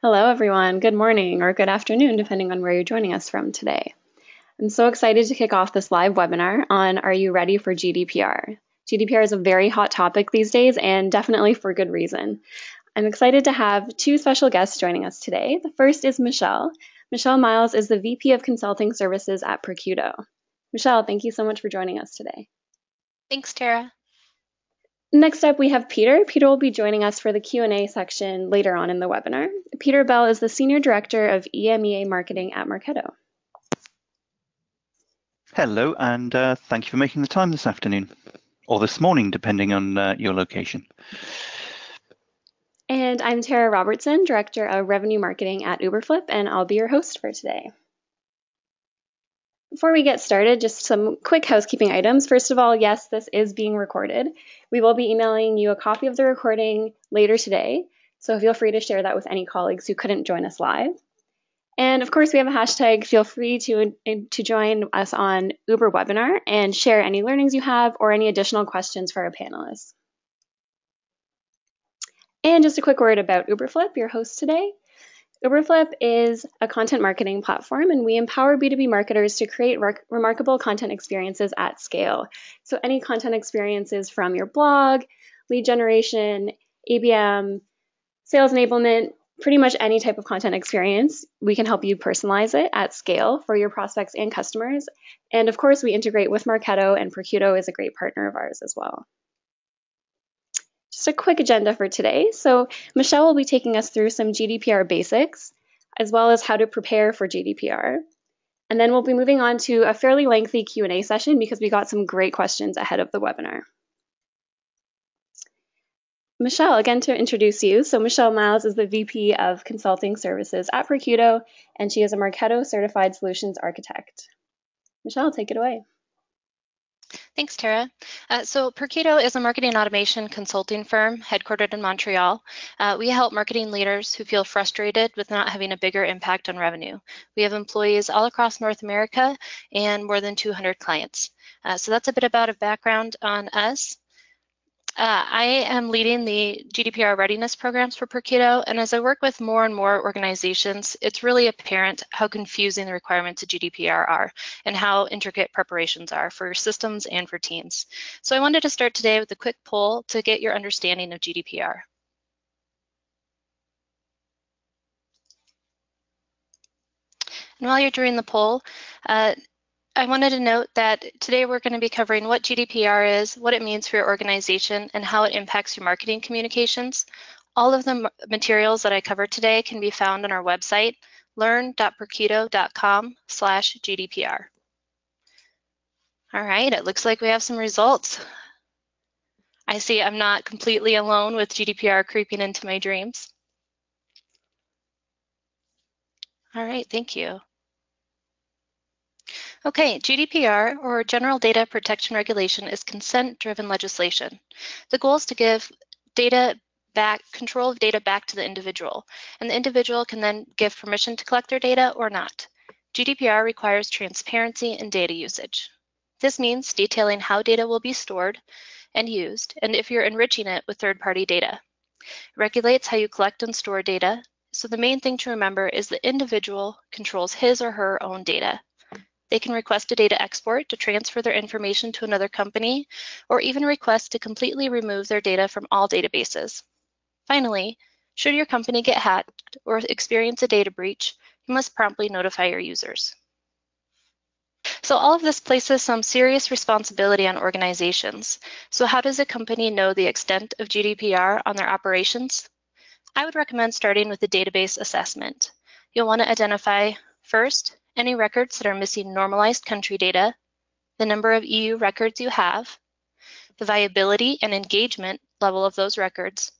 Hello, everyone. Good morning or good afternoon, depending on where you're joining us from today. I'm so excited to kick off this live webinar on Are You Ready for GDPR? GDPR is a very hot topic these days and definitely for good reason. I'm excited to have two special guests joining us today. The first is Michelle. Michelle Miles is the VP of Consulting Services at Perkuto. Michelle, thank you so much for joining us today. Thanks, Tara. Next up, we have Peter. Peter will be joining us for the Q&A section later on in the webinar. Peter Bell is the Senior Director of EMEA Marketing at Marketo. Hello, and thank you for making the time this afternoon, or this morning, depending on your location. And I'm Tara Robertson, Director of Revenue Marketing at Uberflip, and I'll be your host for today. Before we get started, just some quick housekeeping items. First of all, yes, this is being recorded. We will be emailing you a copy of the recording later today, so feel free to share that with any colleagues who couldn't join us live. And of course, we have a hashtag. Feel free to join us on UberWebinar and share any learnings you have or any additional questions for our panelists. And just a quick word about Uberflip, your host today. Uberflip is a content marketing platform, and we empower B2B marketers to create remarkable content experiences at scale. So any content experiences from your blog, lead generation, ABM, sales enablement, pretty much any type of content experience, we can help you personalize it at scale for your prospects and customers. And of course, we integrate with Marketo, and Perkuto is a great partner of ours as well. Just a quick agenda for today. So Michelle will be taking us through some GDPR basics, as well as how to prepare for GDPR. And then we'll be moving on to a fairly lengthy Q&A session because we got some great questions ahead of the webinar. Michelle, again, to introduce you. So Michelle Miles is the VP of Consulting Services at Perkuto, and she is a Marketo Certified Solutions Architect. Michelle, take it away. Thanks, Tara. So Perkuto is a marketing automation consulting firm headquartered in Montreal. We help marketing leaders who feel frustrated with not having a bigger impact on revenue. We have employees all across North America and more than 200 clients. So that's a bit about a background on us. I am leading the GDPR readiness programs for Perkuto, and as I work with more and more organizations, it's really apparent how confusing the requirements of GDPR are and how intricate preparations are for systems and for teams. So I wanted to start today with a quick poll to get your understanding of GDPR. And while you're doing the poll, I wanted to note that today we're going to be covering what GDPR is, what it means for your organization, and how it impacts your marketing communications. All of the materials that I covered today can be found on our website, learn.berkido.com/gdpr. All right, it looks like we have some results. I see I'm not completely alone with GDPR creeping into my dreams. All right, thank you. Okay, GDPR, or General Data Protection Regulation, is consent-driven legislation. The goal is to give control of data back to the individual, and the individual can then give permission to collect their data or not. GDPR requires transparency in data usage. This means detailing how data will be stored and used, and if you're enriching it with third-party data. It regulates how you collect and store data, so the main thing to remember is the individual controls his or her own data. They can request a data export to transfer their information to another company, or even request to completely remove their data from all databases. Finally, should your company get hacked or experience a data breach, you must promptly notify your users. So all of this places some serious responsibility on organizations. So how does a company know the extent of GDPR on their operations? I would recommend starting with a database assessment. You'll want to identify, first, any records that are missing normalized country data, the number of EU records you have, the viability and engagement level of those records,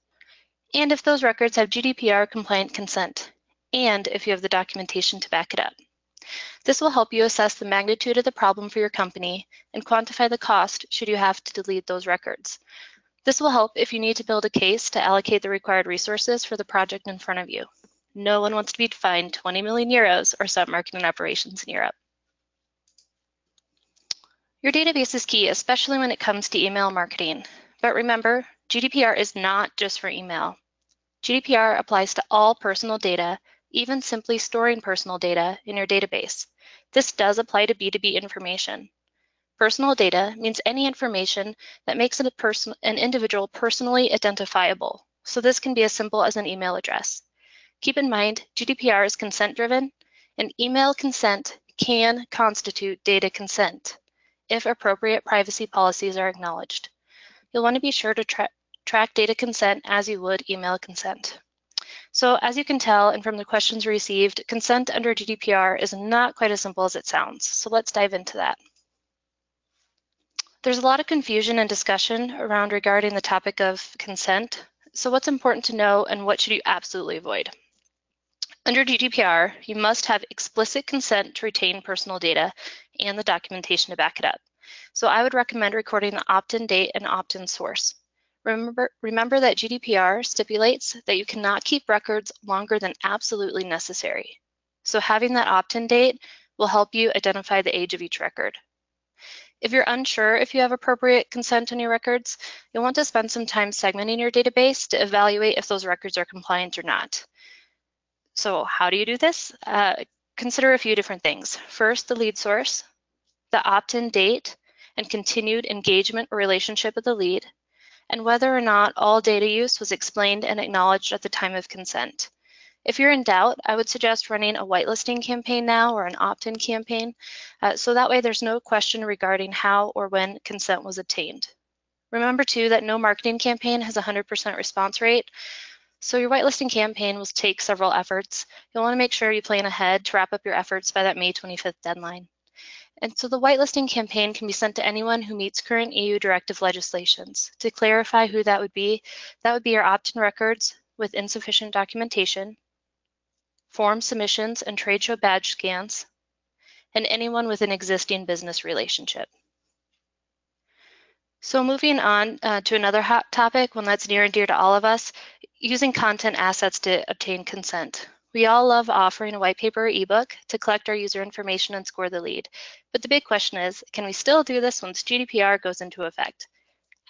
and if those records have GDPR compliant consent, and if you have the documentation to back it up. This will help you assess the magnitude of the problem for your company and quantify the cost should you have to delete those records. This will help if you need to build a case to allocate the required resources for the project in front of you. No one wants to be fined 20 million euros or stop marketing operations in Europe. Your database is key, especially when it comes to email marketing. But remember, GDPR is not just for email. GDPR applies to all personal data, even simply storing personal data in your database. This does apply to B2B information. Personal data means any information that makes an individual personally identifiable. So this can be as simple as an email address. Keep in mind, GDPR is consent-driven, and email consent can constitute data consent if appropriate privacy policies are acknowledged. You'll want to be sure to track data consent as you would email consent. So as you can tell, and from the questions received, consent under GDPR is not quite as simple as it sounds. So let's dive into that. There's a lot of confusion and discussion around regarding the topic of consent. So what's important to know and what should you absolutely avoid? Under GDPR, you must have explicit consent to retain personal data and the documentation to back it up. So I would recommend recording the opt-in date and opt-in source. Remember that GDPR stipulates that you cannot keep records longer than absolutely necessary. So having that opt-in date will help you identify the age of each record. If you're unsure if you have appropriate consent on your records, you'll want to spend some time segmenting your database to evaluate if those records are compliant or not. So how do you do this? Consider a few different things. First, the lead source, the opt-in date, and continued engagement or relationship with the lead, and whether or not all data use was explained and acknowledged at the time of consent. If you're in doubt, I would suggest running a whitelisting campaign now or an opt-in campaign, so that way there's no question regarding how or when consent was obtained. Remember too that no marketing campaign has a 100% response rate, so your whitelisting campaign will take several efforts. You'll want to make sure you plan ahead to wrap up your efforts by that May 25th deadline. And so the whitelisting campaign can be sent to anyone who meets current EU directive legislations. To clarify who that would be your opt-in records with insufficient documentation, form submissions and trade show badge scans, and anyone with an existing business relationship. So moving on to another hot topic, one that's near and dear to all of us, using content assets to obtain consent. We all love offering a white paper or ebook to collect our user information and score the lead. But the big question is, can we still do this once GDPR goes into effect?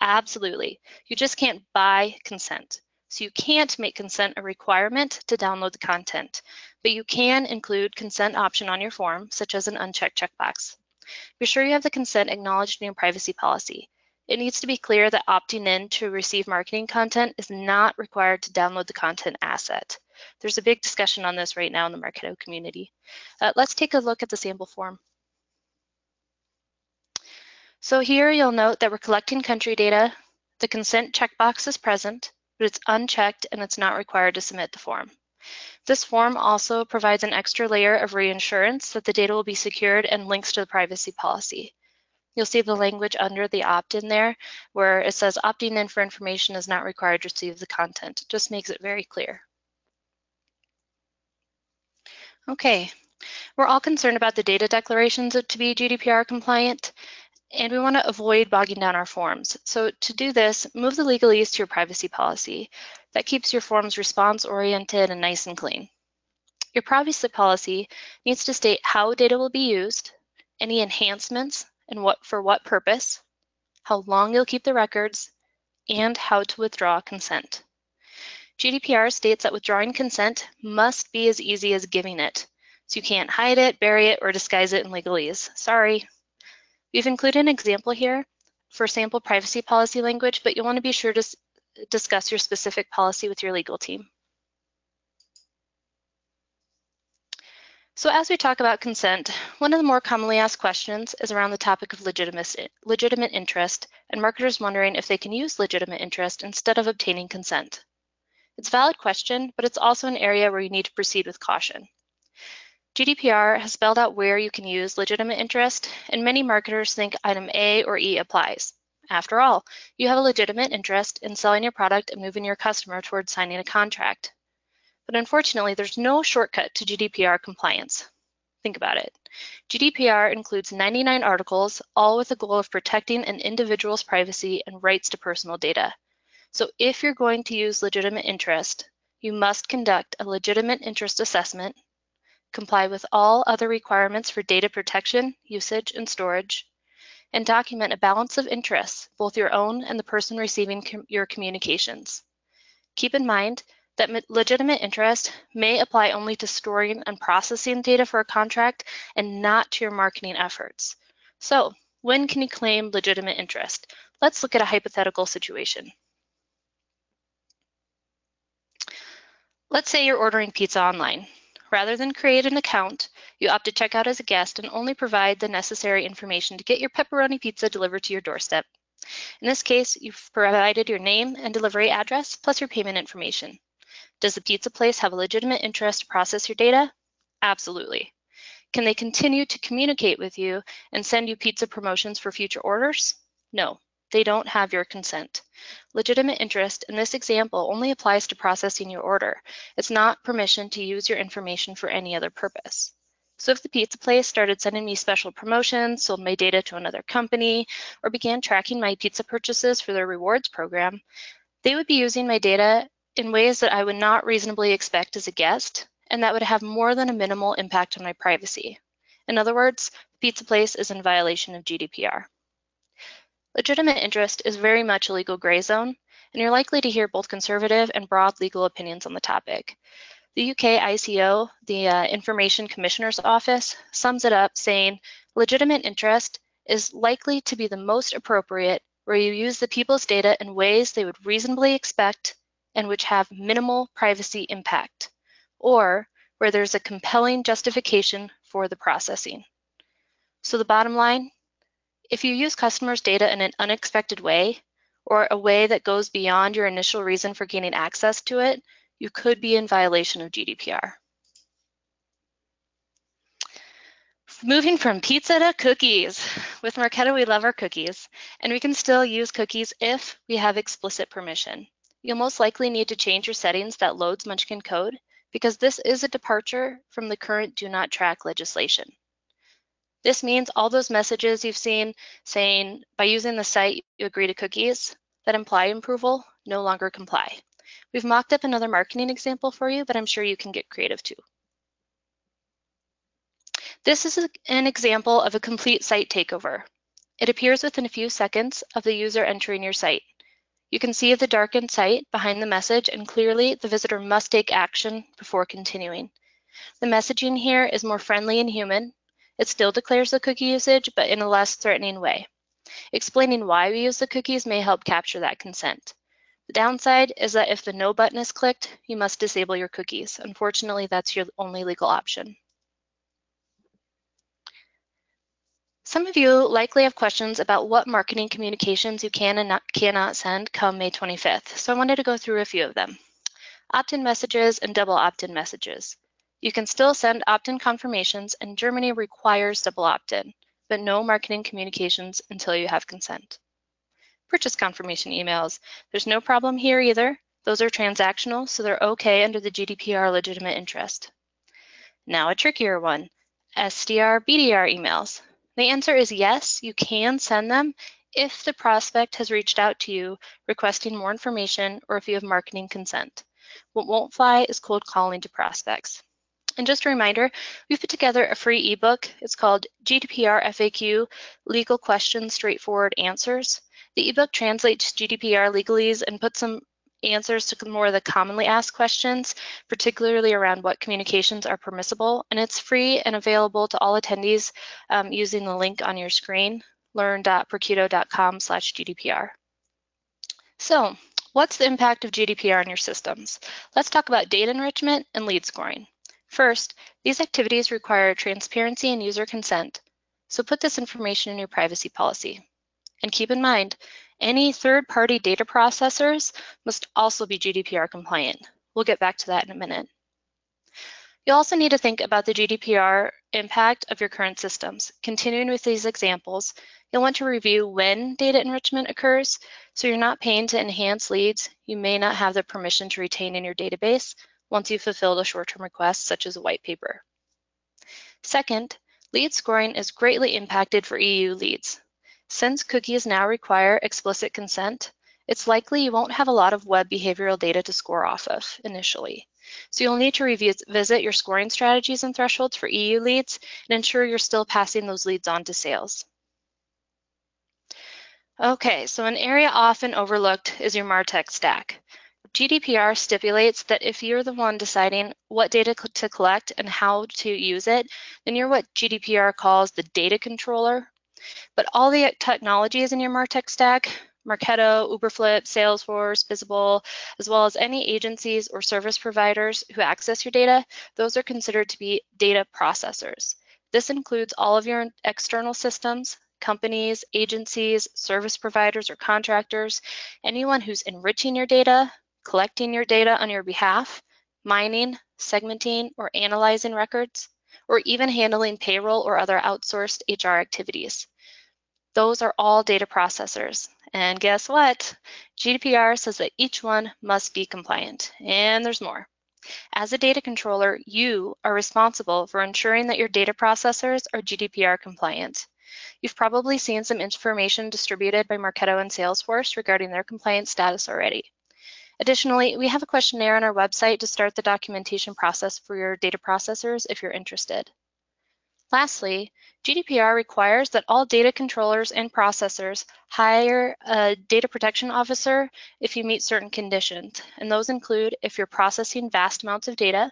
Absolutely. You just can't buy consent. So you can't make consent a requirement to download the content, but you can include consent option on your form, such as an unchecked checkbox. Be sure you have the consent acknowledged in your privacy policy. It needs to be clear that opting in to receive marketing content is not required to download the content asset. There's a big discussion on this right now in the Marketo community. Let's take a look at the sample form. So here you'll note that we're collecting country data. The consent checkbox is present, but it's unchecked and it's not required to submit the form. This form also provides an extra layer of reassurance that the data will be secured and links to the privacy policy. You'll see the language under the opt-in there where it says opting in for information is not required to receive the content. It just makes it very clear. Okay, we're all concerned about the data declarations to be GDPR compliant, and we want to avoid bogging down our forms. So to do this, move the legalese to your privacy policy. That keeps your forms response-oriented and nice and clean. Your privacy policy needs to state how data will be used, any enhancements, and for what purpose, how long you'll keep the records, and how to withdraw consent. GDPR states that withdrawing consent must be as easy as giving it, so you can't hide it, bury it, or disguise it in legalese. Sorry. We've included an example here for sample privacy policy language, but you'll want to be sure to discuss your specific policy with your legal team. So as we talk about consent, one of the more commonly asked questions is around the topic of legitimate interest and marketers wondering if they can use legitimate interest instead of obtaining consent. It's a valid question, but it's also an area where you need to proceed with caution. GDPR has spelled out where you can use legitimate interest, and many marketers think item A or E applies. After all, you have a legitimate interest in selling your product and moving your customer towards signing a contract. But unfortunately, there's no shortcut to GDPR compliance. Think about it. GDPR includes 99 articles, all with the goal of protecting an individual's privacy and rights to personal data. So if you're going to use legitimate interest, you must conduct a legitimate interest assessment, comply with all other requirements for data protection, usage, and storage, and document a balance of interests, both your own and the person receiving your communications. Keep in mind that legitimate interest may apply only to storing and processing data for a contract and not to your marketing efforts. So, when can you claim legitimate interest? Let's look at a hypothetical situation. Let's say you're ordering pizza online. Rather than create an account, you opt to check out as a guest and only provide the necessary information to get your pepperoni pizza delivered to your doorstep. In this case, you've provided your name and delivery address plus your payment information. Does the pizza place have a legitimate interest to process your data? Absolutely. Can they continue to communicate with you and send you pizza promotions for future orders? No, they don't have your consent. Legitimate interest in this example only applies to processing your order. It's not permission to use your information for any other purpose. So if the pizza place started sending me special promotions, sold my data to another company, or began tracking my pizza purchases for their rewards program, they would be using my data in ways that I would not reasonably expect as a guest, and that would have more than a minimal impact on my privacy. In other words, the pizza place is in violation of GDPR. Legitimate interest is very much a legal gray zone, and you're likely to hear both conservative and broad legal opinions on the topic. The UK ICO, the Information Commissioner's Office, sums it up saying, legitimate interest is likely to be the most appropriate where you use the people's data in ways they would reasonably expect and which have minimal privacy impact, or where there's a compelling justification for the processing. So the bottom line, if you use customers' data in an unexpected way, or a way that goes beyond your initial reason for gaining access to it, you could be in violation of GDPR. Moving from pizza to cookies. With Marketo, we love our cookies, and we can still use cookies if we have explicit permission. You'll most likely need to change your settings that loads Munchkin code, because this is a departure from the current do not track legislation. This means all those messages you've seen saying, by using the site, you agree to cookies that imply approval, no longer comply. We've mocked up another marketing example for you, but I'm sure you can get creative too. This is an example of a complete site takeover. It appears within a few seconds of the user entering your site. You can see the darkened site behind the message, and clearly the visitor must take action before continuing. The messaging here is more friendly and human. It still declares the cookie usage, but in a less threatening way. Explaining why we use the cookies may help capture that consent. The downside is that if the no button is clicked, you must disable your cookies. Unfortunately, that's your only legal option. Some of you likely have questions about what marketing communications you can and cannot send come May 25th, so I wanted to go through a few of them. Opt-in messages and double opt-in messages. You can still send opt-in confirmations, and Germany requires double opt-in, but no marketing communications until you have consent. Purchase confirmation emails. There's no problem here either. Those are transactional, so they're okay under the GDPR legitimate interest. Now a trickier one, SDR, BDR emails. The answer is yes, you can send them if the prospect has reached out to you requesting more information or if you have marketing consent. What won't fly is cold calling to prospects. And just a reminder, we've put together a free ebook. It's called GDPR FAQ, Legal Questions, Straightforward Answers. The ebook translates GDPR legalese and puts some answers to more of the commonly asked questions, particularly around what communications are permissible, and it's free and available to all attendees using the link on your screen, learn.berkido.com/gdpr. So, what's the impact of GDPR on your systems? Let's talk about data enrichment and lead scoring. First, these activities require transparency and user consent, so put this information in your privacy policy. And keep in mind, any third-party data processors must also be GDPR compliant. We'll get back to that in a minute. You'll also need to think about the GDPR impact of your current systems. Continuing with these examples, you'll want to review when data enrichment occurs, so you're not paying to enhance leads you may not have the permission to retain in your database once you've fulfilled a short-term request, such as a white paper. Second, lead scoring is greatly impacted for EU leads. Since cookies now require explicit consent, it's likely you won't have a lot of web behavioral data to score off of initially. So you'll need to revisit your scoring strategies and thresholds for EU leads and ensure you're still passing those leads on to sales. Okay, so an area often overlooked is your MarTech stack. GDPR stipulates that if you're the one deciding what data to collect and how to use it, then you're what GDPR calls the data controller. But all the technologies in your MarTech stack, Marketo, Uberflip, Salesforce, Visible, as well as any agencies or service providers who access your data, those are considered to be data processors. This includes all of your external systems, companies, agencies, service providers or contractors, anyone who's enriching your data, collecting your data on your behalf, mining, segmenting, or analyzing records, or even handling payroll or other outsourced HR activities. Those are all data processors. And guess what? GDPR says that each one must be compliant, and there's more. As a data controller, you are responsible for ensuring that your data processors are GDPR compliant. You've probably seen some information distributed by Marketo and Salesforce regarding their compliance status already. Additionally, we have a questionnaire on our website to start the documentation process for your data processors if you're interested. Lastly, GDPR requires that all data controllers and processors hire a data protection officer if you meet certain conditions, and those include if you're processing vast amounts of data,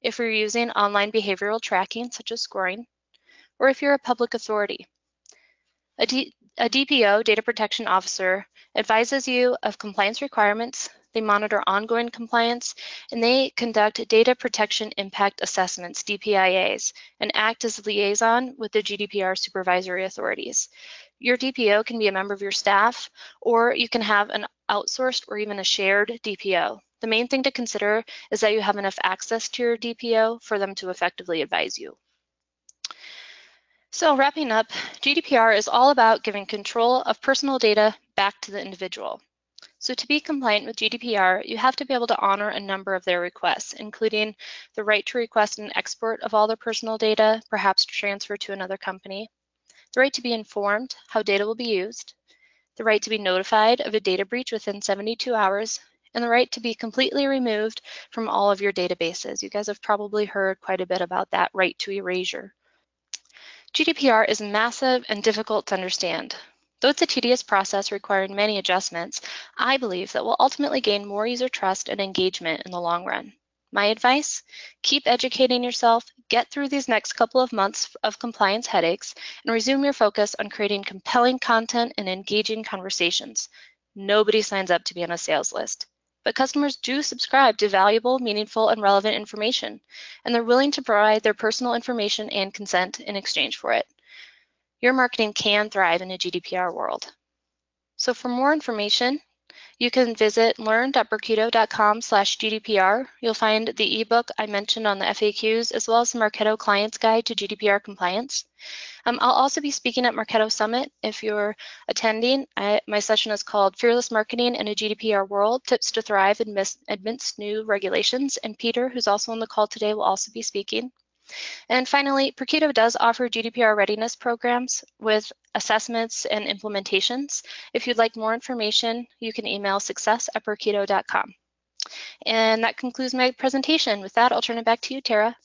if you're using online behavioral tracking, such as scoring, or if you're a public authority. A DPO, data protection officer, advises you of compliance requirements, they monitor ongoing compliance, and they conduct data protection impact assessments, DPIAs, and act as a liaison with the GDPR supervisory authorities. Your DPO can be a member of your staff, or you can have an outsourced or even a shared DPO. The main thing to consider is that you have enough access to your DPO for them to effectively advise you. So wrapping up, GDPR is all about giving control of personal data back to the individual. So to be compliant with GDPR, you have to be able to honor a number of their requests, including the right to request an export of all their personal data, perhaps to transfer to another company, the right to be informed how data will be used, the right to be notified of a data breach within 72 hours, and the right to be completely removed from all of your databases. You guys have probably heard quite a bit about that right to erasure. GDPR is massive and difficult to understand. Though it's a tedious process requiring many adjustments, I believe that we'll ultimately gain more user trust and engagement in the long run. My advice? Keep educating yourself, get through these next couple of months of compliance headaches, and resume your focus on creating compelling content and engaging conversations. Nobody signs up to be on a sales list, but customers do subscribe to valuable, meaningful, and relevant information, and they're willing to provide their personal information and consent in exchange for it. Your marketing can thrive in a GDPR world. So for more information, you can visit learn.berkido.com/gdpr. You'll find the ebook I mentioned on the FAQs, as well as the Marketo Client's Guide to GDPR Compliance. I'll also be speaking at Marketo Summit if you're attending. My session is called Fearless Marketing in a GDPR World, Tips to Thrive and Admince New Regulations. And Peter, who's also on the call today, will also be speaking. And finally, Perkuto does offer GDPR readiness programs with assessments and implementations. If you'd like more information, you can email success@perkuto.com. And that concludes my presentation. With that, I'll turn it back to you, Tara.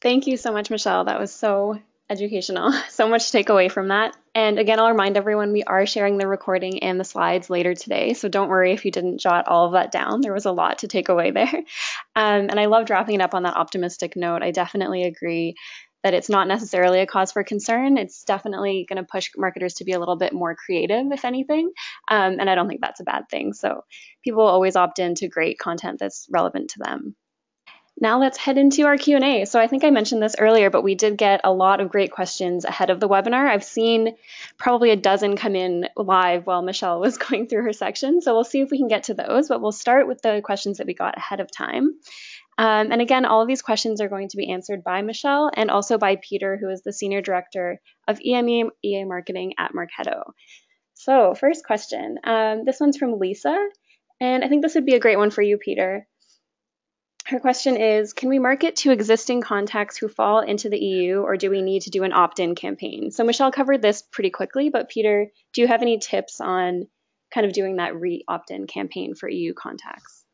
Thank you so much, Michelle. That was so educational. So much to take away from that. And again, I'll remind everyone we are sharing the recording and the slides later today, so don't worry if you didn't jot all of that down. There was a lot to take away there. And I loved wrapping it up on that optimistic note. I definitely agree that it's not necessarily a cause for concern. It's definitely going to push marketers to be a little bit more creative, if anything. And I don't think that's a bad thing. So people always opt into great content that's relevant to them. Now let's head into our Q&A. So I think I mentioned this earlier, but we did get a lot of great questions ahead of the webinar. I've seen probably a dozen come in live while Michelle was going through her section. So we'll see if we can get to those, but we'll start with the questions that we got ahead of time. And again, all of these questions are going to be answered by Michelle and also by Peter, who is the Senior Director of EMEA Marketing at Marketo. So first question, this one's from Lisa. And I think this would be a great one for you, Peter. Her question is, can we market to existing contacts who fall into the EU, or do we need to do an opt-in campaign? So Michelle covered this pretty quickly, but Peter, do you have any tips on kind of doing that re-opt-in campaign for EU contacts?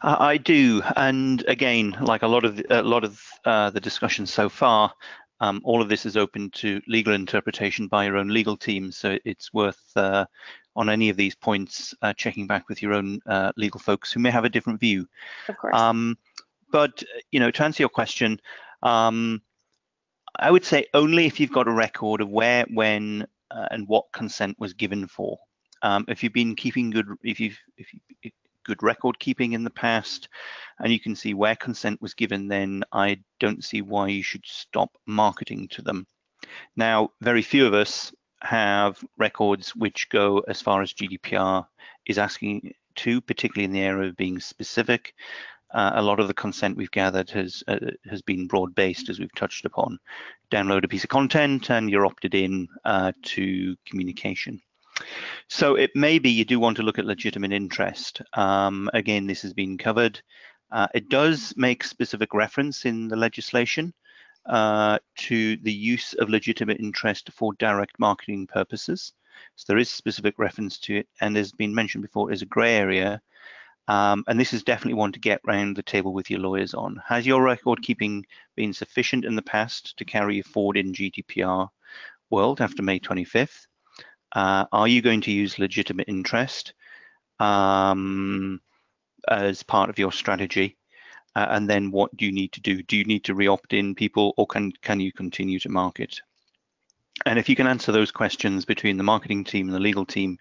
I do, and again, like a lot of the discussion so far, All of this is open to legal interpretation by your own legal team, so it's worth on any of these points checking back with your own legal folks who may have a different view. Of course. But you know, to answer your question, I would say only if you've got a record of where, when, and what consent was given for. If you've been keeping good, if you've good record keeping in the past, and you can see where consent was given, then I don't see why you should stop marketing to them. Now, very few of us have records which go as far as GDPR is asking to, particularly in the area of being specific. A lot of the consent we've gathered has been broad-based, as we've touched upon. Download a piece of content and you're opted in to communication. So it may be you do want to look at legitimate interest. Again, this has been covered. It does make specific reference in the legislation to the use of legitimate interest for direct marketing purposes. So there is specific reference to it, and as has been mentioned before, is a grey area. And this is definitely one to get round the table with your lawyers on. Has your record keeping been sufficient in the past to carry you forward in GDPR world after May 25th? Are you going to use legitimate interest as part of your strategy? And then what do you need to do? Do you need to re-opt in people, or can you continue to market? And if you can answer those questions between the marketing team and the legal team,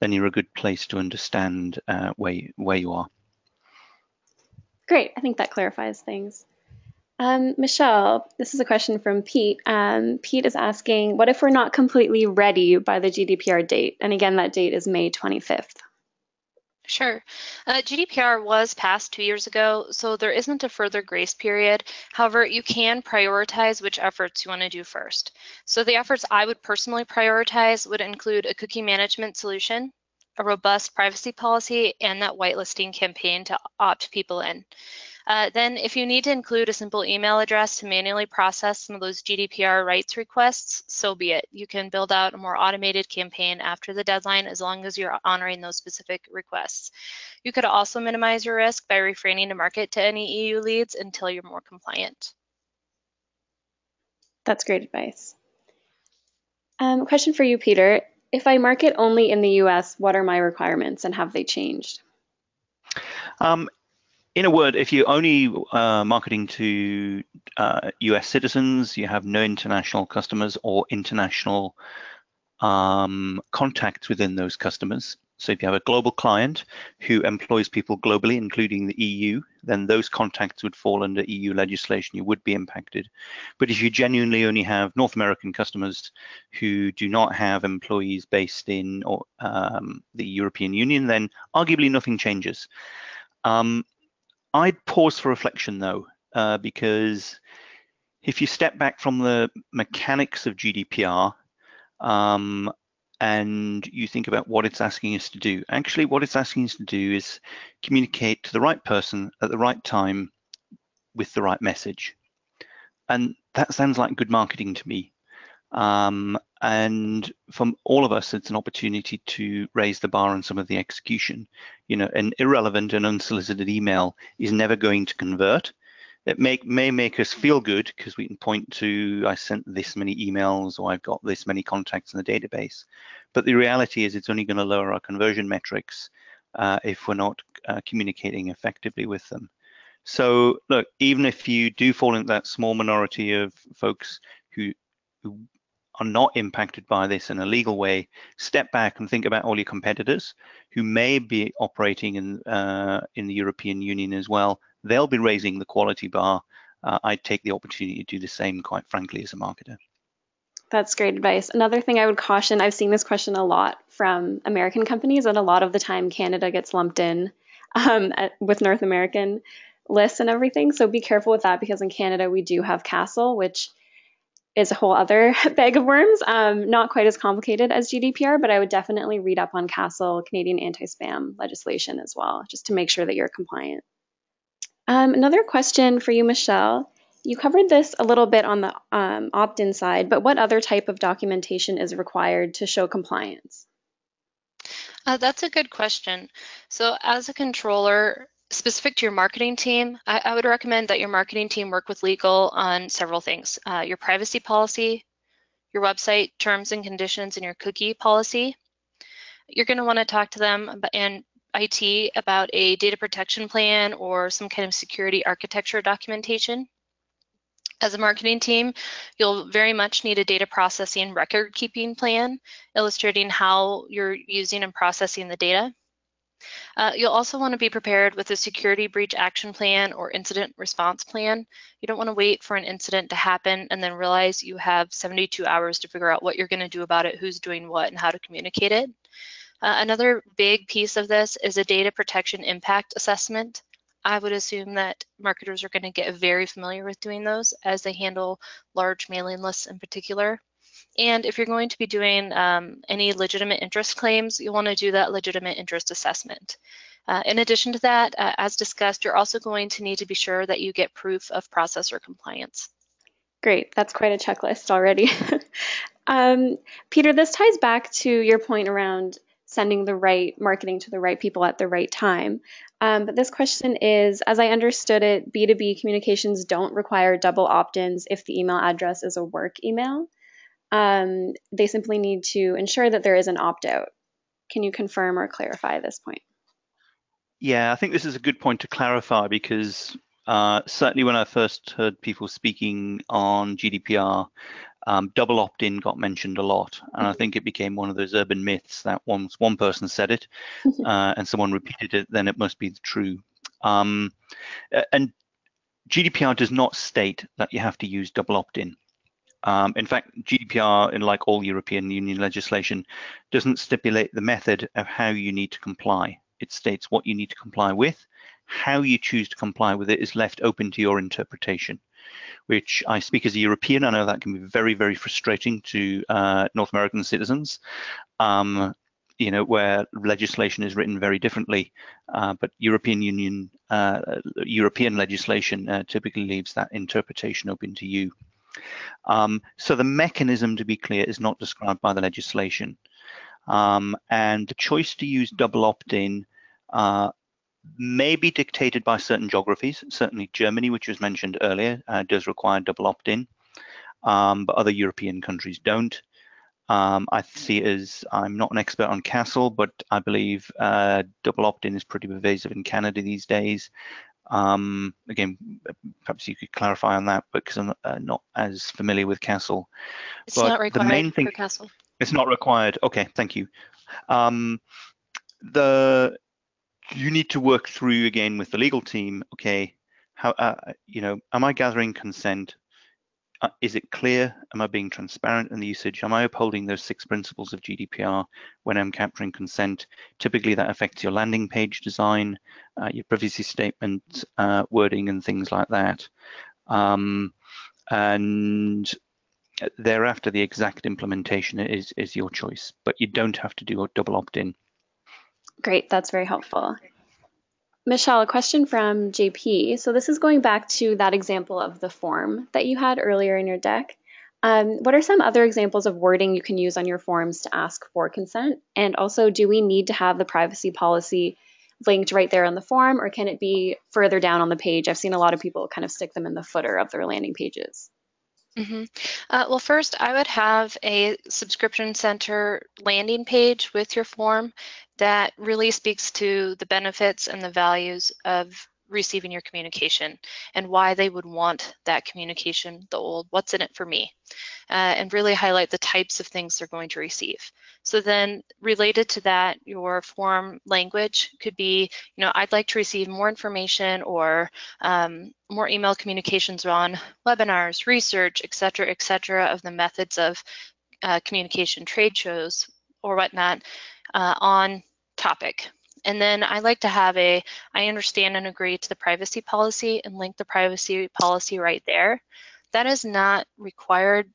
then you're a good place to understand where you are. Great, I think that clarifies things. Michelle, this is a question from Pete. Pete is asking, what if we're not completely ready by the GDPR date? And again, that date is May 25th. Sure. GDPR was passed 2 years ago, so there isn't a further grace period. However, you can prioritize which efforts you want to do first. So the efforts I would personally prioritize would include a cookie management solution, a robust privacy policy, and that whitelisting campaign to opt people in. Then if you need to include a simple email address to manually process some of those GDPR rights requests, so be it. You can build out a more automated campaign after the deadline as long as you're honoring those specific requests. You could also minimize your risk by refraining to market to any EU leads until you're more compliant. That's great advice. Question for you, Peter. If I market only in the US, what are my requirements and have they changed? In a word, if you're only marketing to US citizens, you have no international customers or international contacts within those customers. So if you have a global client who employs people globally, including the EU, then those contacts would fall under EU legislation. You would be impacted. But if you genuinely only have North American customers who do not have employees based in or, the European Union, then arguably nothing changes. I'd pause for reflection though, because if you step back from the mechanics of GDPR and you think about what it's asking us to do, actually what it's asking us to do is communicate to the right person at the right time with the right message. And that sounds like good marketing to me. And from all of us, it's an opportunity to raise the bar on some of the execution. You know, an irrelevant and unsolicited email is never going to convert. It may make us feel good because we can point to, I sent this many emails or I've got this many contacts in the database. But the reality is it's only going to lower our conversion metrics if we're not communicating effectively with them. So look, even if you do fall into that small minority of folks who are not impacted by this in a legal way, step back and think about all your competitors who may be operating in the European Union as well. They'll be raising the quality bar. I'd take the opportunity to do the same, quite frankly, as a marketer. That's great advice. Another thing I would caution, I've seen this question a lot from American companies, and a lot of the time Canada gets lumped in with North American lists and everything. So be careful with that, because in Canada, we do have CASL, which is a whole other bag of worms, not quite as complicated as GDPR, but I would definitely read up on CASL, Canadian anti-spam legislation as well, just to make sure that you're compliant. Another question for you, Michelle. You covered this a little bit on the opt-in side, but what other type of documentation is required to show compliance? That's a good question. So as a controller, Specific to your marketing team, I would recommend that your marketing team work with legal on several things. Your privacy policy, your website terms and conditions, and your cookie policy. You're going to want to talk to them and IT about a data protection plan or some kind of security architecture documentation. As a marketing team, you'll very much need a data processing record keeping plan illustrating how you're using and processing the data. You'll also want to be prepared with a security breach action plan or incident response plan. You don't want to wait for an incident to happen and then realize you have 72 hours to figure out what you're going to do about it, who's doing what, and how to communicate it. Another big piece of this is a data protection impact assessment. I would assume that marketers are going to get very familiar with doing those as they handle large mailing lists in particular. And if you're going to be doing any legitimate interest claims, you'll want to do that legitimate interest assessment. In addition to that, as discussed, you're also going to need to be sure that you get proof of processor compliance. Great, that's quite a checklist already. Peter, this ties back to your point around sending the right marketing to the right people at the right time. But this question is, as I understood it, B2B communications don't require double opt-ins if the email address is a work email. They simply need to ensure that there is an opt-out. Can you confirm or clarify this point? Yeah, I think this is a good point to clarify because certainly when I first heard people speaking on GDPR, double opt-in got mentioned a lot, and I think it became one of those urban myths that once one person said it and someone repeated it, then it must be true. And GDPR does not state that you have to use double opt-in. In fact, GDPR, and like all European Union legislation, doesn't stipulate the method of how you need to comply. It states what you need to comply with. How you choose to comply with it is left open to your interpretation, which I speak as a European. I know that can be very, very frustrating to North American citizens, you know, where legislation is written very differently. But European legislation typically leaves that interpretation open to you. So the mechanism, to be clear, is not described by the legislation. And the choice to use double opt-in may be dictated by certain geographies. Certainly Germany, which was mentioned earlier, does require double opt-in, but other European countries don't. I see it as, I'm not an expert on CASL, but I believe double opt-in is pretty pervasive in Canada these days. Again, perhaps you could clarify on that because I'm not as familiar with CASL. It's not required for CASL. It's not required. Okay, thank you. You need to work through again with the legal team. Okay, how you know, am I gathering consent? Is it clear? Am I being transparent in the usage? Am I upholding those 6 principles of GDPR when I'm capturing consent? Typically, that affects your landing page design, your privacy statement wording, and things like that. And thereafter, the exact implementation is your choice, but you don't have to do a double opt-in. Great, that's very helpful. Michelle, a question from JP. So this is going back to that example of the form that you had earlier in your deck. What are some other examples of wording you can use on your forms to ask for consent? And also, do we need to have the privacy policy linked right there on the form, or can it be further down on the page? I've seen a lot of people kind of stick them in the footer of their landing pages. Well, first, I would have a subscription center landing page with your form that really speaks to the benefits and the values of receiving your communication and why they would want that communication, the old what's in it for me, and really highlight the types of things they're going to receive. So then related to that, your form language could be, you know, I'd like to receive more information or more email communications on webinars, research, et cetera, of the methods of communication, trade shows or whatnot on topic. And then I like to have a, I understand and agree to the privacy policy and link the privacy policy right there. That is not required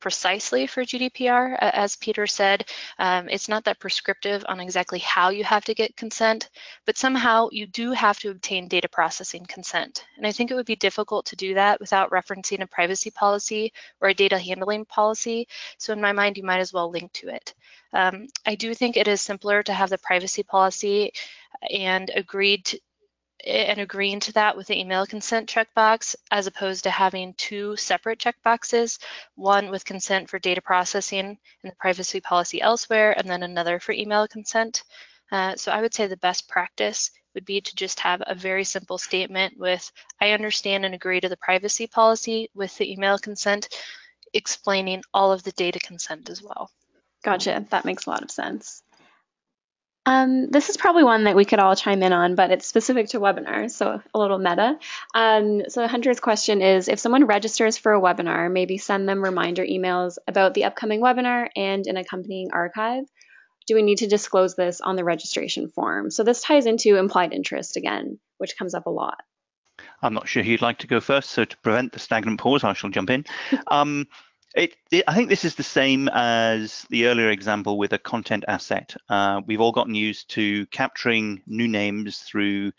precisely for GDPR. As Peter said, it's not that prescriptive on exactly how you have to get consent, but somehow you do have to obtain data processing consent. And I think it would be difficult to do that without referencing a privacy policy or a data handling policy. So in my mind, you might as well link to it. I do think it is simpler to have the privacy policy and agreed and agreeing to that with the email consent checkbox, as opposed to having two separate checkboxes, one with consent for data processing and the privacy policy elsewhere, and then another for email consent. So I would say the best practice would be to just have a very simple statement with, I understand and agree to the privacy policy with the email consent, explaining all of the data consent as well. Gotcha. That makes a lot of sense. This is probably one that we could all chime in on, but it's specific to webinars, so a little meta. So Hunter's question is, if someone registers for a webinar, maybe send them reminder emails about the upcoming webinar and an accompanying archive. Do we need to disclose this on the registration form? So this ties into implied interest again, which comes up a lot. I'm not sure who'd like to go first, so to prevent the stagnant pause, I shall jump in. I think this is the same as the earlier example with a content asset. We've all gotten used to capturing new names through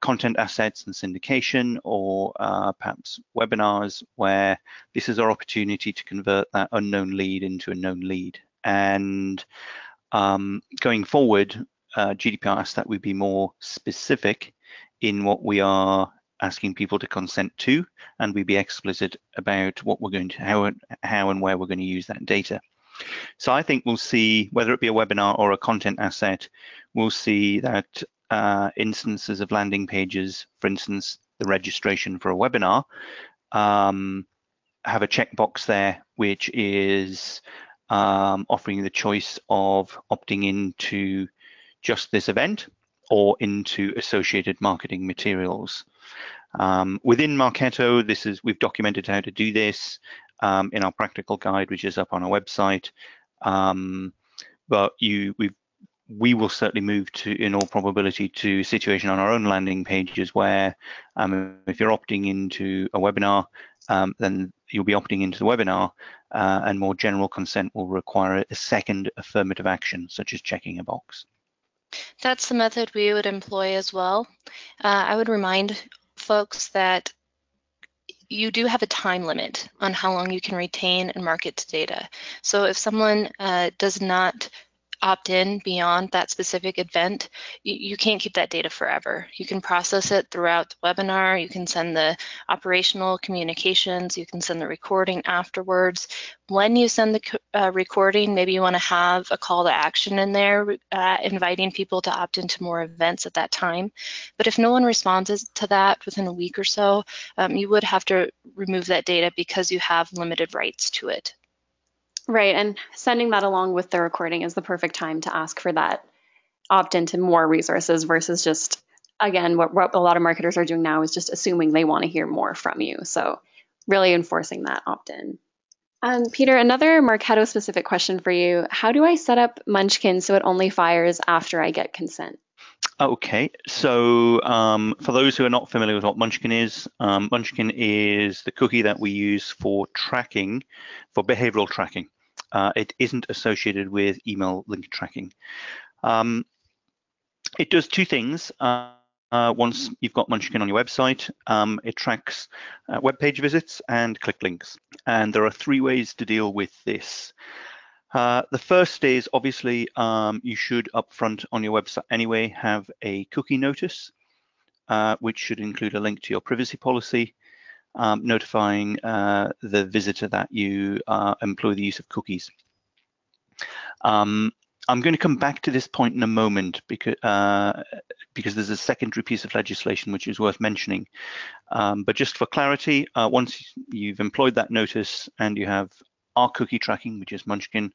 content assets and syndication, or perhaps webinars, where this is our opportunity to convert that unknown lead into a known lead. And going forward, GDPR asks that we be more specific in what we are asking people to consent to, and we be explicit about what we're going to, how and where we're going to use that data. So I think we'll see, whether it be a webinar or a content asset, we'll see that instances of landing pages, for instance, the registration for a webinar, have a checkbox there, which is offering the choice of opting into just this event or into associated marketing materials. Within Marketo, we've documented how to do this in our practical guide, which is up on our website. But we will certainly move to, in all probability, to a situation on our own landing pages where if you're opting into a webinar, then you'll be opting into the webinar, and more general consent will require a second affirmative action, such as checking a box. That's the method we would employ as well. I would remind folks that you do have a time limit on how long you can retain and market data. So if someone does not opt in beyond that specific event, you can't keep that data forever. You can process it throughout the webinar, you can send the operational communications, you can send the recording afterwards. When you send the recording, maybe you want to have a call to action in there, inviting people to opt into more events at that time. But if no one responds to that within a week or so, you would have to remove that data because you have limited rights to it. Right, and sending that along with the recording is the perfect time to ask for that opt-in to more resources versus just, again, what a lot of marketers are doing now is just assuming they want to hear more from you. So really enforcing that opt-in. Peter, another Marketo-specific question for you. How do I set up Munchkin so it only fires after I get consent? Okay, so for those who are not familiar with what Munchkin is the cookie that we use for tracking, for behavioral tracking. It isn't associated with email link tracking. It does two things. Once you've got Munchkin on your website, it tracks web page visits and click links. And there are three ways to deal with this. The first is, obviously, you should upfront on your website anyway have a cookie notice, which should include a link to your privacy policy, notifying the visitor that you employ the use of cookies. I'm going to come back to this point in a moment because there's a secondary piece of legislation which is worth mentioning. But just for clarity, once you've employed that notice and you have our cookie tracking, which is Munchkin,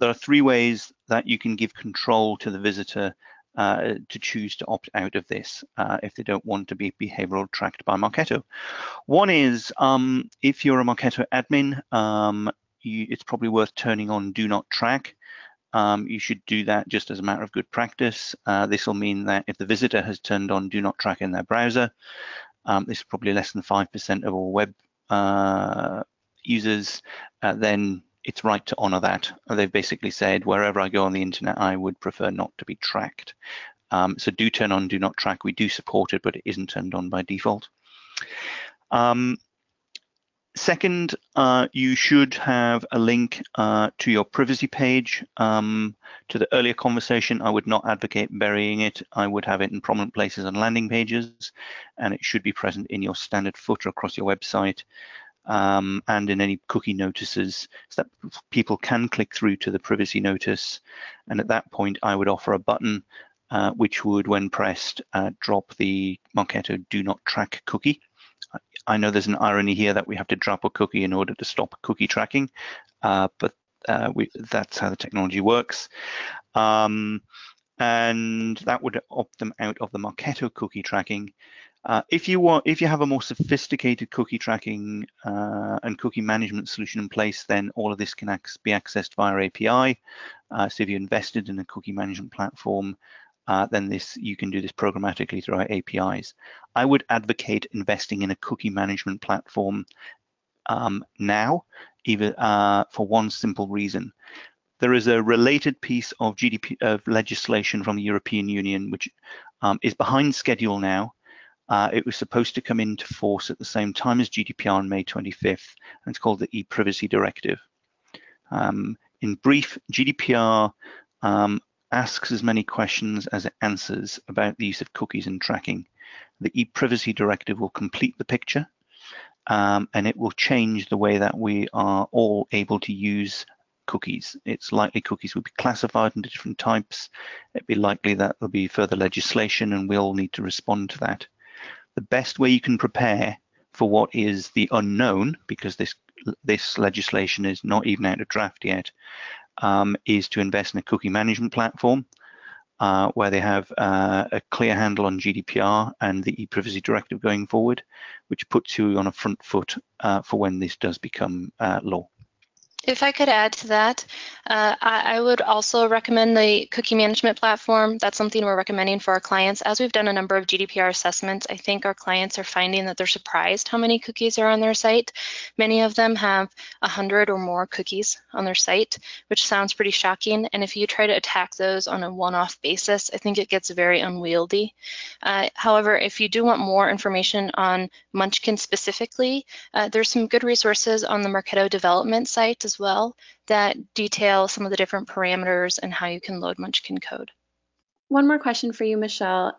there are three ways that you can give control to the visitor to choose to opt out of this if they don't want to be behavioral tracked by Marketo. One is if you're a Marketo admin, it's probably worth turning on Do Not Track. You should do that just as a matter of good practice. This will mean that if the visitor has turned on Do Not Track in their browser, this is probably less than 5% of all web users, then it's right to honor that. They've basically said, wherever I go on the internet, I would prefer not to be tracked. So do turn on Do Not Track. We do support it, but it isn't turned on by default. Second, you should have a link to your privacy page. To the earlier conversation, I would not advocate burying it. I would have it in prominent places on landing pages, and it should be present in your standard footer across your website and in any cookie notices so that people can click through to the privacy notice. And at that point, I would offer a button which would, when pressed, drop the Marketo Do Not Track cookie. I know there's an irony here that we have to drop a cookie in order to stop cookie tracking, but that's how the technology works. And that would opt them out of the Marketo cookie tracking. If you have a more sophisticated cookie tracking and cookie management solution in place, then all of this can be accessed via API. So if you invested in a cookie management platform, then you can do this programmatically through our APIs. I would advocate investing in a cookie management platform now, even for one simple reason. There is a related piece of legislation from the European Union, which is behind schedule now. It was supposed to come into force at the same time as GDPR on May 25th, and it's called the ePrivacy Directive. In brief, GDPR asks as many questions as it answers about the use of cookies and tracking. The ePrivacy Directive will complete the picture and it will change the way that we are all able to use cookies. It's likely cookies will be classified into different types. It'd be likely that there'll be further legislation and we'll need to respond to that. The best way you can prepare for what is the unknown, because this legislation is not even out of draft yet, is to invest in a cookie management platform where they have a clear handle on GDPR and the ePrivacy Directive going forward, which puts you on a front foot for when this does become law. If I could add to that, I would also recommend the cookie management platform. That's something we're recommending for our clients. As we've done a number of GDPR assessments, I think our clients are finding that they're surprised how many cookies are on their site. Many of them have 100 or more cookies on their site, which sounds pretty shocking. And if you try to attack those on a one-off basis, I think it gets very unwieldy. However, if you do want more information on Munchkin specifically, there's some good resources on the Marketo development site as well that detail some of the different parameters and how you can load Munchkin code. One more question for you, Michelle.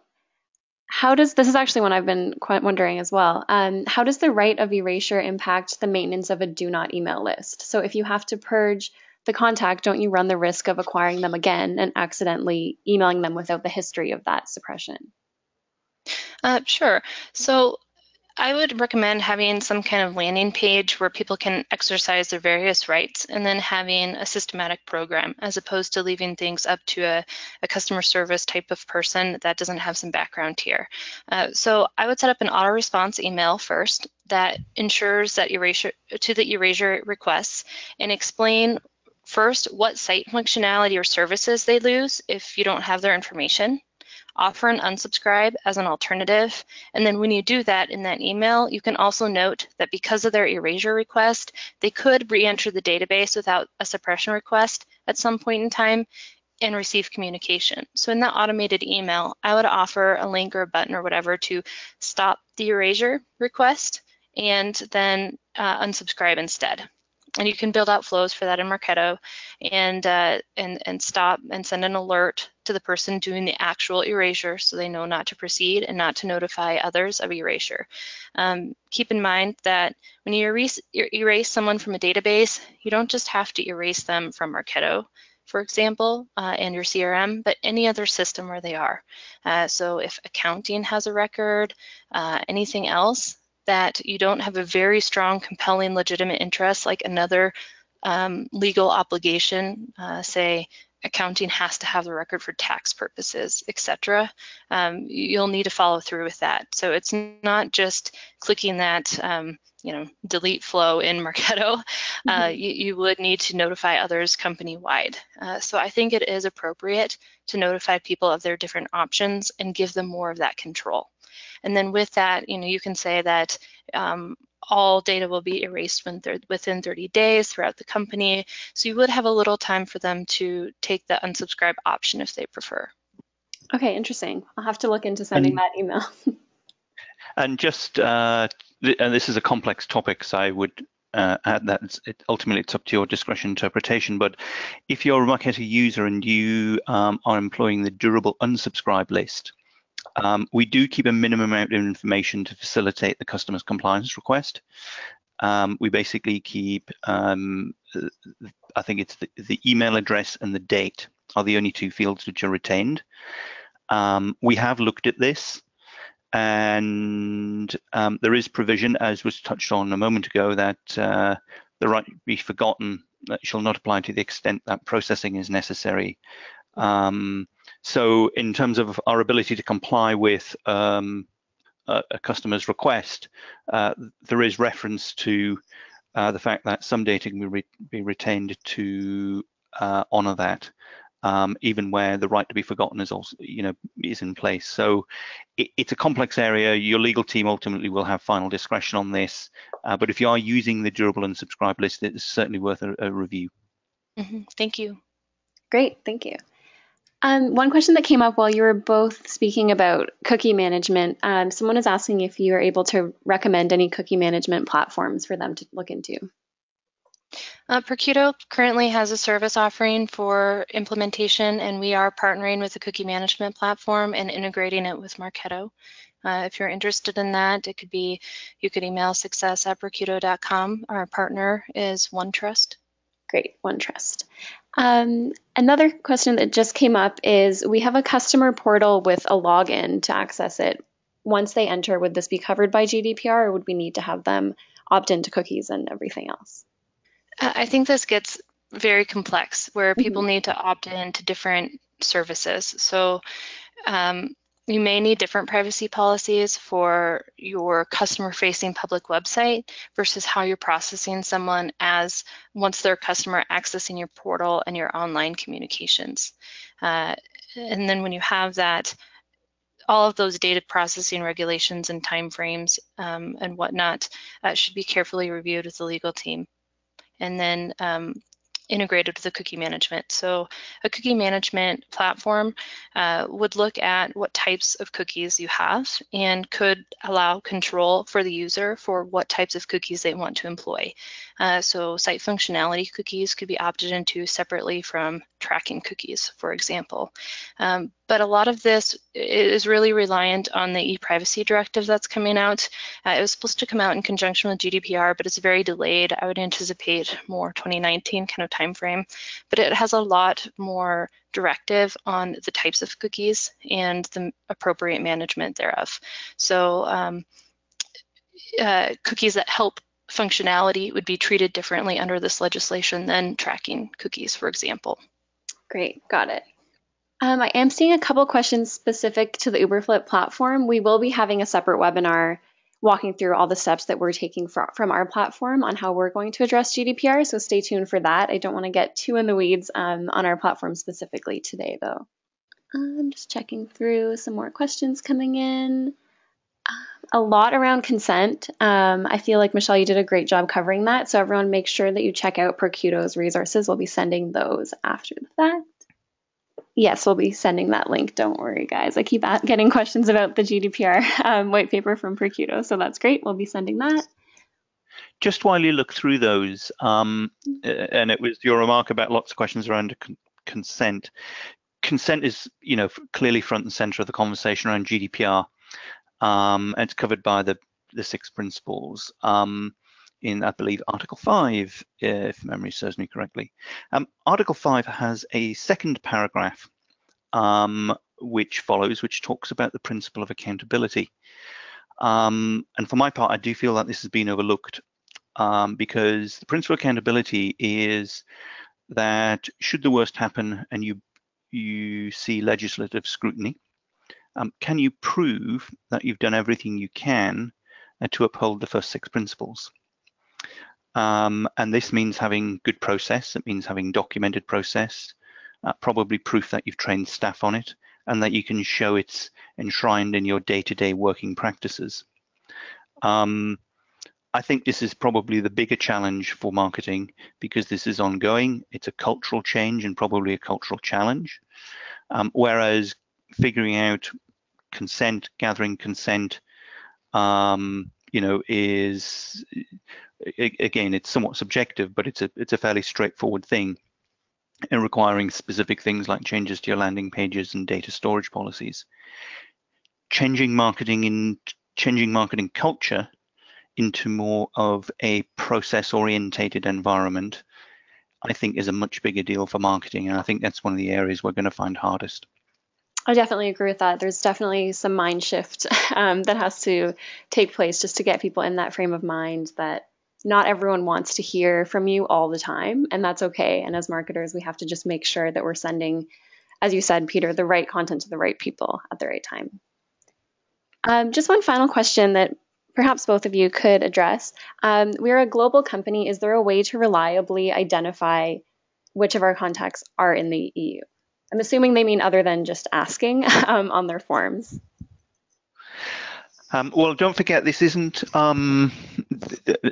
This is actually one I've been quite wondering as well. How does the right of erasure impact the maintenance of a do not email list? So if you have to purge the contact, don't you run the risk of acquiring them again and accidentally emailing them without the history of that suppression? Sure. So I would recommend having some kind of landing page where people can exercise their various rights and then having a systematic program as opposed to leaving things up to a customer service type of person that doesn't have some background here. So I would set up an auto response email first that ensures that the erasure requests and explain first what site functionality or services they lose if you don't have their information. Offer an unsubscribe as an alternative, and then when you do that in that email, you can also note that because of their erasure request, they could re-enter the database without a suppression request at some point in time and receive communication. So in that automated email, I would offer a link or a button or whatever to stop the erasure request and then unsubscribe instead. And you can build out flows for that in Marketo and stop and send an alert to the person doing the actual erasure so they know not to proceed and not to notify others of erasure. Keep in mind that when you erase someone from a database, you don't just have to erase them from Marketo, for example, and your CRM, but any other system where they are. So if accounting has a record, anything else, that you don't have a very strong, compelling, legitimate interest, like another legal obligation, say accounting has to have the record for tax purposes, etc. You'll need to follow through with that. So it's not just clicking that, delete flow in Marketo. You would need to notify others company-wide. So I think it is appropriate to notify people of their different options and give them more of that control. And then with that, you can say that all data will be erased within 30 days throughout the company. So you would have a little time for them to take the unsubscribe option if they prefer. Okay, interesting. I'll have to look into sending that email. And just and this is a complex topic, so I would add that ultimately it's up to your discretion interpretation, but if you're a Marketo user and you are employing the durable unsubscribe list, we do keep a minimum amount of information to facilitate the customer's compliance request. We basically keep, I think it's the email address and the date are the only two fields which are retained. We have looked at this, and there is provision, as was touched on a moment ago, that the right to be forgotten that shall not apply to the extent that processing is necessary. So in terms of our ability to comply with a customer's request, there is reference to the fact that some data can be retained to honor that, even where the right to be forgotten is also, is in place. So it's a complex area. Your legal team ultimately will have final discretion on this, but if you are using the durable and subscribe list, it's certainly worth a review. Mm-hmm. Thank you. Great, thank you. One question that came up while you were both speaking about cookie management, someone is asking if you are able to recommend any cookie management platforms for them to look into. Perkuto currently has a service offering for implementation, and we are partnering with the cookie management platform and integrating it with Marketo. If you're interested in that, it could be, you could email success@perkuto.com. Our partner is OneTrust. Great, OneTrust. Another question that just came up is, we have a customer portal with a login to access it. Once they enter, would this be covered by GDPR, or would we need to have them opt into cookies and everything else? I think this gets very complex, where people need to opt in to different services. So you may need different privacy policies for your customer-facing public website versus how you're processing someone as once they're a customer accessing your portal and your online communications. And then when you have that, all of those data processing regulations and timeframes and whatnot should be carefully reviewed with the legal team, and then integrated with the cookie management. So a cookie management platform would look at what types of cookies you have and could allow control for the user for what types of cookies they want to employ. So site functionality cookies could be opted into separately from tracking cookies, for example. But a lot of this is really reliant on the ePrivacy Directive that's coming out. It was supposed to come out in conjunction with GDPR, but it's very delayed. I would anticipate more 2019 kind of timeframe, but it has a lot more directive on the types of cookies and the appropriate management thereof. So cookies that help functionality would be treated differently under this legislation than tracking cookies, for example. Great, got it. I am seeing a couple questions specific to the Uberflip platform. We will be having a separate webinar walking through all the steps that we're taking from our platform on how we're going to address GDPR, so stay tuned for that. I don't want to get too in the weeds on our platform specifically today, though. I'm just checking through some more questions coming in. A lot around consent. I feel like, Michelle, you did a great job covering that, so everyone make sure that you check out Perkuto's resources. We'll be sending those after the fact. Yes, we'll be sending that link. Don't worry, guys. I keep getting questions about the GDPR white paper from Perkuto, so that's great. We'll be sending that. Just while you look through those, and it was your remark about lots of questions around consent. Consent is, clearly front and center of the conversation around GDPR. And it's covered by the six principles in, I believe, Article 5, if memory serves me correctly. Article 5 has a second paragraph which follows, which talks about the principle of accountability. And for my part, I do feel that this has been overlooked because the principle of accountability is that should the worst happen and you see legislative scrutiny, can you prove that you've done everything you can to uphold the first six principles? And this means having good process, it means having documented process, probably proof that you've trained staff on it, and that you can show it's enshrined in your day-to-day working practices. I think this is probably the bigger challenge for marketing because this is ongoing. It's a cultural change and probably a cultural challenge, whereas figuring out consent, gathering consent, you know, is, again, it's somewhat subjective, but it's a fairly straightforward thing, and requiring specific things like changes to your landing pages and data storage policies. Changing marketing culture into more of a process-orientated environment, I think, is a much bigger deal for marketing, and I think that's one of the areas we're going to find hardest. I definitely agree with that. There's definitely some mind shift that has to take place just to get people in that frame of mind that not everyone wants to hear from you all the time, and that's okay. And as marketers, we have to just make sure that we're sending, as you said, Peter, the right content to the right people at the right time. Just one final question that perhaps both of you could address. We're a global company. Is there a way to reliably identify which of our contacts are in the EU? I'm assuming they mean other than just asking on their forms. Well, don't forget, this isn't,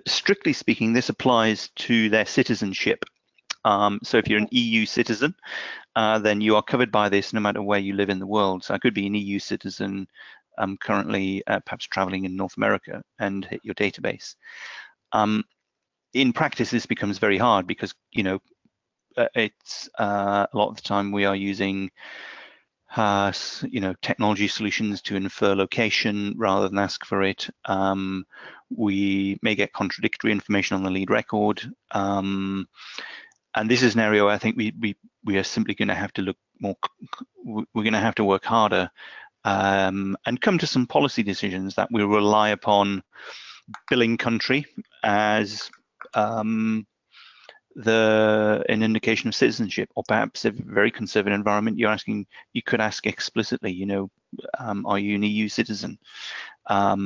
strictly speaking, this applies to their citizenship. So if you're an EU citizen, then you are covered by this no matter where you live in the world. So I could be an EU citizen currently perhaps traveling in North America and hit your database. In practice, this becomes very hard because, you know, it's a lot of the time we are using, you know, technology solutions to infer location rather than ask for it. We may get contradictory information on the lead record. And this is an area where I think we are simply going to have to look more, we're going to have to work harder and come to some policy decisions that we rely upon billing country as an indication of citizenship, or perhaps a very conservative environment. You could ask explicitly, you know, are you an EU citizen? I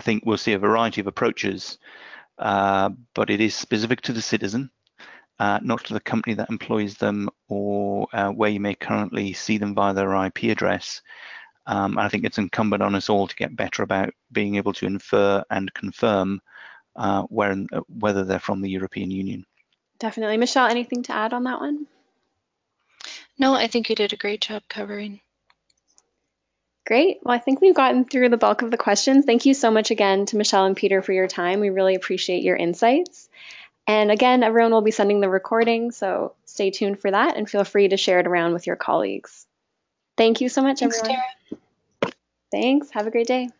think we'll see a variety of approaches, but it is specific to the citizen, not to the company that employs them, or where you may currently see them via their IP address. I think it's incumbent on us all to get better about being able to infer and confirm whether they're from the European Union. Definitely. Michelle, anything to add on that one? No, I think you did a great job covering. Great. Well, I think we've gotten through the bulk of the questions. Thank you so much again to Michelle and Peter for your time. We really appreciate your insights. And again, everyone will be sending the recording, so stay tuned for that and feel free to share it around with your colleagues. Thank you so much, everyone. Thanks, Tara. Thanks. Have a great day.